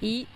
y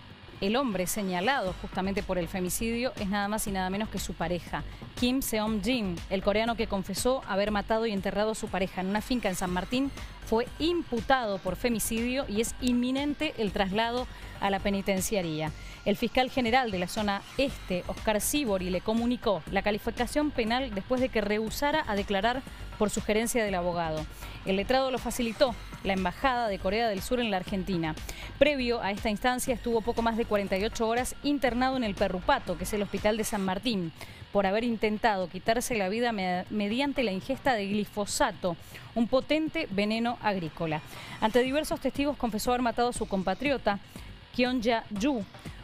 el hombre señalado justamente por el femicidio es nada más y nada menos que su pareja, Kim Seong-jin, el coreano que confesó haber matado y enterrado a su pareja en una finca en San Martín, fue imputado por femicidio y es inminente el traslado a la penitenciaría. El fiscal general de la zona este, Oscar Sibori, le comunicó la calificación penal después de que rehusara a declarar por sugerencia del abogado. El letrado lo facilitó la Embajada de Corea del Sur en la Argentina. Previo a esta instancia estuvo poco más de 48 horas internado en el Perrupato, que es el hospital de San Martín, por haber intentado quitarse la vida mediante la ingesta de glifosato, un potente veneno agrícola. Ante diversos testigos confesó haber matado a su compatriota, Kionja Yu,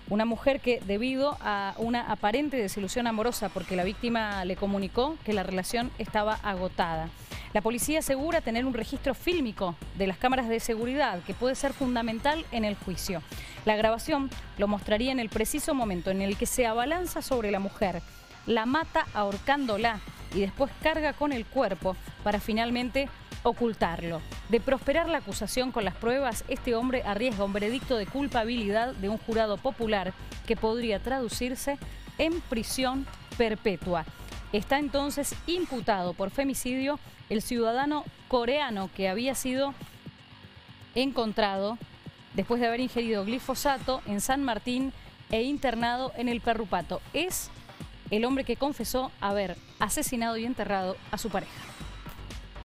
una mujer que debido a una aparente desilusión amorosa porque la víctima le comunicó que la relación estaba agotada. La policía asegura tener un registro fílmico de las cámaras de seguridad que puede ser fundamental en el juicio. La grabación lo mostraría en el preciso momento en el que se abalanza sobre la mujer, la mata ahorcándola y después carga con el cuerpo para finalmente ocultarlo. De prosperar la acusación con las pruebas, este hombre arriesga un veredicto de culpabilidad de un jurado popular que podría traducirse en prisión perpetua. Está entonces imputado por femicidio el ciudadano coreano que había sido encontrado después de haber ingerido glifosato en San Martín e internado en el Perrupato. Es el hombre que confesó haber asesinado y enterrado a su pareja.